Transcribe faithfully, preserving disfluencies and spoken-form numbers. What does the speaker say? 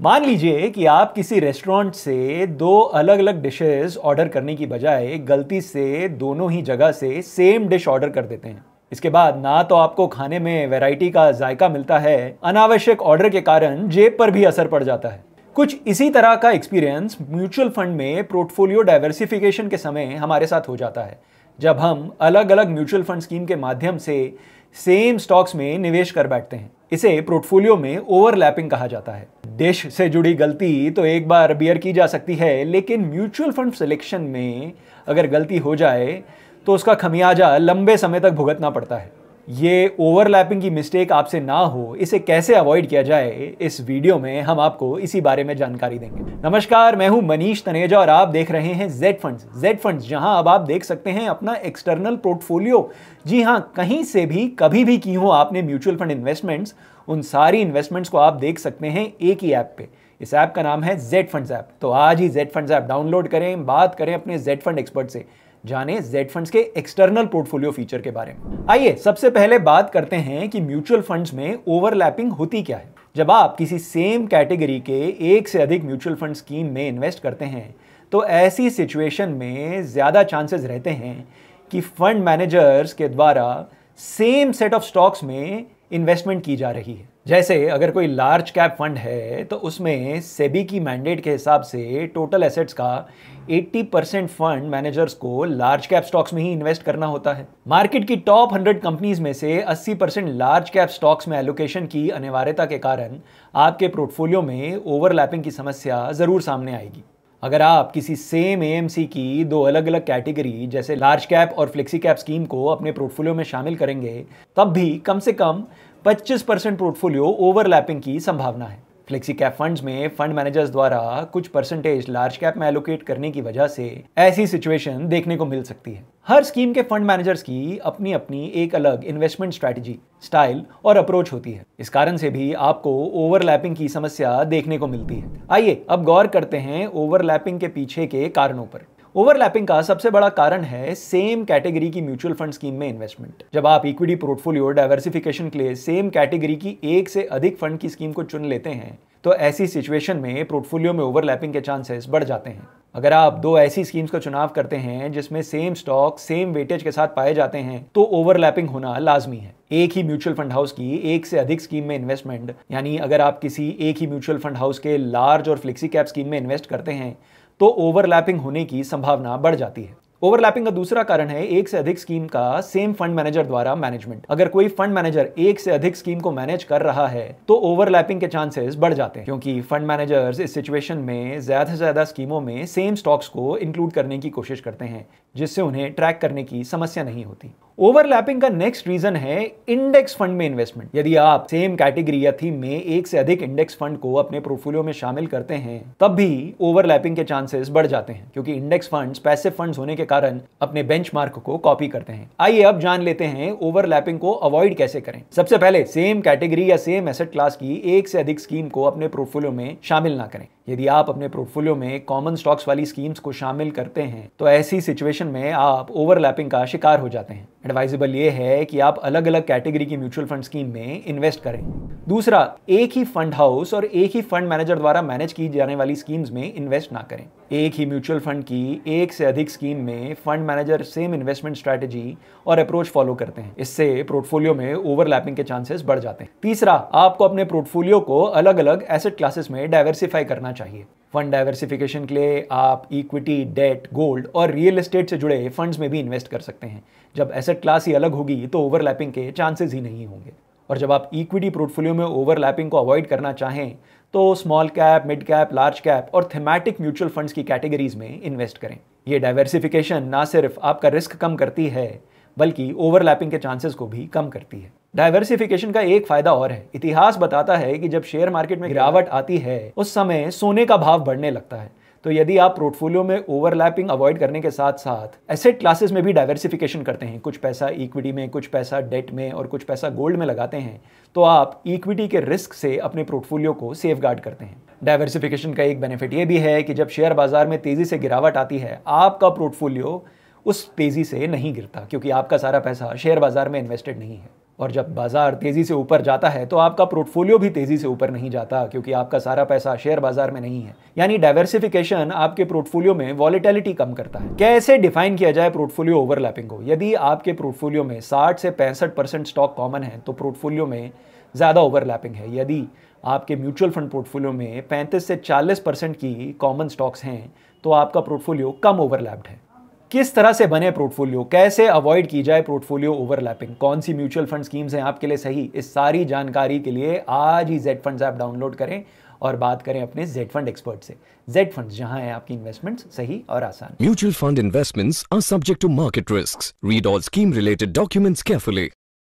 मान लीजिए कि आप किसी रेस्टोरेंट से दो अलग अलग डिशेस ऑर्डर करने की बजाय गलती से दोनों ही जगह से सेम डिश ऑर्डर कर देते हैं। इसके बाद ना तो आपको खाने में वैरायटी का जायका मिलता है, अनावश्यक ऑर्डर के कारण जेब पर भी असर पड़ जाता है। कुछ इसी तरह का एक्सपीरियंस म्यूचुअल फंड में पोर्टफोलियो डाइवर्सिफिकेशन के समय हमारे साथ हो जाता है, जब हम अलग अलग म्यूचुअल फंड स्कीम के माध्यम से सेम स्टॉक्स में निवेश कर बैठते हैं। इसे पोर्टफोलियो में ओवरलैपिंग कहा जाता है। डिश से जुड़ी गलती तो एक बार बियर की जा सकती है, लेकिन म्यूचुअल फंड सिलेक्शन में अगर गलती हो जाए तो उसका खमियाजा लंबे समय तक भुगतना पड़ता है। ये ओवरलैपिंग की मिस्टेक आपसे ना हो, इसे कैसे अवॉइड किया जाए, इस वीडियो में हम आपको इसी बारे में जानकारी देंगे। नमस्कार, मैं हूं मनीष तनेजा और आप देख रहे हैं Z Funds। Z Funds जहां अब आप देख सकते हैं अपना एक्सटर्नल पोर्टफोलियो। जी हां, कहीं से भी कभी भी की हो आपने म्यूचुअल फंड इन्वेस्टमेंट्स, उन सारी इन्वेस्टमेंट्स को आप देख सकते हैं एक ही ऐप पे। इस ऐप का नाम है Z Funds ऐप। तो आज ही Z Funds ऐप डाउनलोड करें, बात करें अपने Z Fund एक्सपर्ट से, जाने Z Funds के एक्सटर्नल पोर्टफोलियो फीचर के बारे में। आइए सबसे पहले बात करते हैं कि म्यूचुअल फंड्स में ओवरलैपिंग होती क्या है। जब आप किसी सेम कैटेगरी के एक से अधिक म्यूचुअल फंड स्कीम में इन्वेस्ट करते हैं तो ऐसी सिचुएशन में ज़्यादा चांसेस रहते हैं कि फंड मैनेजर्स के द्वारा सेम सेट ऑफ स्टॉक्स में इन्वेस्टमेंट की जा रही है। जैसे अगर कोई लार्ज कैप फंड है तो उसमें सेबी की मैंडेट के हिसाब से टोटल एसेट्स का अस्सी परसेंट फंड मैनेजर्स को लार्ज कैप स्टॉक्स में ही इन्वेस्ट करना होता है। मार्केट की टॉप हंड्रेड कंपनीज में से अस्सी परसेंट लार्ज कैप स्टॉक्स में एलोकेशन की अनिवार्यता के कारण आपके पोर्टफोलियो में ओवरलैपिंग की समस्या जरूर सामने आएगी। अगर आप किसी सेम ए एम सी की दो अलग अलग कैटेगरी जैसे लार्ज कैप और फ्लेक्सी कैप स्कीम को अपने पोर्टफोलियो में शामिल करेंगे तब भी कम से कम पच्चीस परसेंट पोर्टफोलियो ओवरलैपिंग की संभावना है। फ्लेक्सी कैप फंड्स में फंड मैनेजर्स द्वारा कुछ परसेंटेज लार्ज कैप में एलोकेट करने की वजह से ऐसी सिचुएशन देखने को मिल सकती है। हर स्कीम के फंड मैनेजर्स की अपनी अपनी एक अलग इन्वेस्टमेंट स्ट्रैटेजी, स्टाइल और अप्रोच होती है। इस कारण से भी आपको ओवरलैपिंग की समस्या देखने को मिलती है। आइए अब गौर करते हैं ओवरलैपिंग के पीछे के कारणों पर। ओवरलैपिंग का सबसे बड़ा कारण है सेम कैटेगरी की म्यूचुअल फंड स्कीम में इन्वेस्टमेंट। जब आप इक्विटी पोर्टफोलियो डाइवर्सिफिकेशन के लिए सेम कैटेगरी की एक से अधिक फंड की स्कीम को चुन लेते हैं तो ऐसी सिचुएशन में पोर्टफोलियो में ओवरलैपिंग के चांसेस बढ़ जाते हैं। अगर आप दो ऐसी स्कीम्स का चुनाव करते हैं जिसमें सेम स्टॉक सेम वेटेज के साथ पाए जाते हैं तो ओवरलैपिंग होना लाजमी है। एक ही म्यूचुअल फंड हाउस की एक से अधिक स्कीम में इन्वेस्टमेंट, यानी अगर आप किसी एक ही म्यूचुअल फंड हाउस के लार्ज और फ्लेक्सी कैप स्कीम में इन्वेस्ट करते हैं तो ओवरलैपिंग होने की संभावना बढ़ जाती है। ओवरलैपिंग का दूसरा कारण है एक से अधिक स्कीम का सेम फंड मैनेजर द्वारा मैनेजमेंट। अगर कोई फंड मैनेजर एक से अधिक स्कीम को मैनेज कर रहा है तो ओवरलैपिंग के चांसेस बढ़ जाते हैं, क्योंकि फंड मैनेजर्स इस सिचुएशन में ज्यादा से ज्यादा स्कीमों में सेम स्टॉक्स को इंक्लूड करने की कोशिश करते हैं, जिससे उन्हें ट्रैक करने की समस्या नहीं होती। ओवरलैपिंग का नेक्स्ट रीजन है इंडेक्स फंड में इन्वेस्टमेंट। यदि आप सेम कैटेगरी या थीम में एक से अधिक इंडेक्स फंड को अपने पोर्टफोलियो में शामिल करते हैं तब भी ओवरलैपिंग के चांसेस बढ़ जाते हैं, क्योंकि इंडेक्स फंड्स पैसिव फंड्स होने के कारण अपने बेंचमार्क को कॉपी करते हैं। आइए अब जान लेते हैं ओवरलैपिंग को अवॉइड कैसे करें। सबसे पहले सेम कैटेगरी या सेम एसेट क्लास की एक से अधिक स्कीम को अपने पोर्टफोलियो में शामिल ना करें। यदि आप अपने पोर्टफोलियो में कॉमन स्टॉक्स वाली स्कीम्स को शामिल करते हैं तो ऐसी सिचुएशन में आप ओवरलैपिंग का शिकार हो जाते हैं। एडवाइजेबल ये है कि आप अलग अलग कैटेगरी की म्यूचुअल फंड स्कीम में इन्वेस्ट करें। दूसरा, एक ही फंड हाउस और एक ही फंड मैनेजर द्वारा मैनेज की जाने वाली स्कीम्स में इन्वेस्ट ना करें। एक ही म्यूचुअल फंड की एक से अधिक स्कीम में fund manager same investment strategy और अप्रोच फॉलो करते हैं, इससे पोर्टफोलियो में ओवरलैपिंग के चांसेस बढ़ जाते हैं। तीसरा, आपको अपने पोर्टफोलियो को अलग अलग एसेट क्लासेस में डाइवर्सिफाई करना चाहिए। फंड डाइवर्सिफिकेशन के लिए आप इक्विटी, डेट, गोल्ड और रियल एस्टेट से जुड़े फंड्स में भी इन्वेस्ट कर सकते हैं। जब एसेट क्लास ही अलग होगी तो ओवरलैपिंग के चांसेस ही नहीं होंगे। और जब आप इक्विटी पोर्टफोलियो में ओवरलैपिंग को अवॉइड करना चाहें तो small cap, mid cap, large cap और थीमेटिक म्यूचुअल फंड्स की कैटेगरीज में इन्वेस्ट करें। ये डाइवर्सिफिकेशन ना सिर्फ आपका रिस्क कम करती है बल्कि ओवरलैपिंग के चांसेस को भी कम करती है। डाइवर्सिफिकेशन का एक फायदा और है। इतिहास बताता है कि जब शेयर मार्केट में गिरावट आती है उस समय सोने का भाव बढ़ने लगता है। तो यदि आप पोर्टफोलियो में ओवरलैपिंग अवॉइड करने के साथ साथ एसेट क्लासेस में भी डाइवर्सिफिकेशन करते हैं, कुछ पैसा इक्विटी में, कुछ पैसा डेट में और कुछ पैसा गोल्ड में लगाते हैं, तो आप इक्विटी के रिस्क से अपने पोर्टफोलियो को सेफगार्ड करते हैं। डाइवर्सिफिकेशन का एक बेनिफिट ये भी है कि जब शेयर बाजार में तेजी से गिरावट आती है आपका पोर्टफोलियो उस तेजी से नहीं गिरता, क्योंकि आपका सारा पैसा शेयर बाजार में इन्वेस्टेड नहीं है। और जब बाज़ार तेज़ी से ऊपर जाता है तो आपका पोर्टफोलियो भी तेज़ी से ऊपर नहीं जाता, क्योंकि आपका सारा पैसा शेयर बाज़ार में नहीं है। यानी डाइवर्सिफिकेशन आपके पोर्टफोलियो में वॉलेटिलिटी कम करता है। कैसे डिफाइन किया जाए पोर्टफोलियो ओवरलैपिंग को? यदि आपके पोर्टफोलियो में साठ से पैंसठ परसेंट स्टॉक कॉमन है तो पोर्टफोलियो में ज़्यादा ओवरलैपिंग है। यदि आपके म्यूचुअल फंड पोर्टफोलियो में पैंतीस से चालीस परसेंट की कॉमन स्टॉक्स हैं तो आपका पोर्टफोलियो कम ओवरलैप्ड है। किस तरह से बने पोर्टफोलियो, कैसे अवॉइड की जाए पोर्टफोलियो ओवरलैपिंग, कौन सी म्यूचुअल फंड स्कीम्स हैं आपके लिए सही, इस सारी जानकारी के लिए आज ही ZFunds ऐप डाउनलोड करें और बात करें अपने ZFund एक्सपर्ट से। ZFunds, जहां है आपकी इन्वेस्टमेंट्स सही और आसान। Mutual fund investments are subject to market risk. Read all scheme related documents carefully.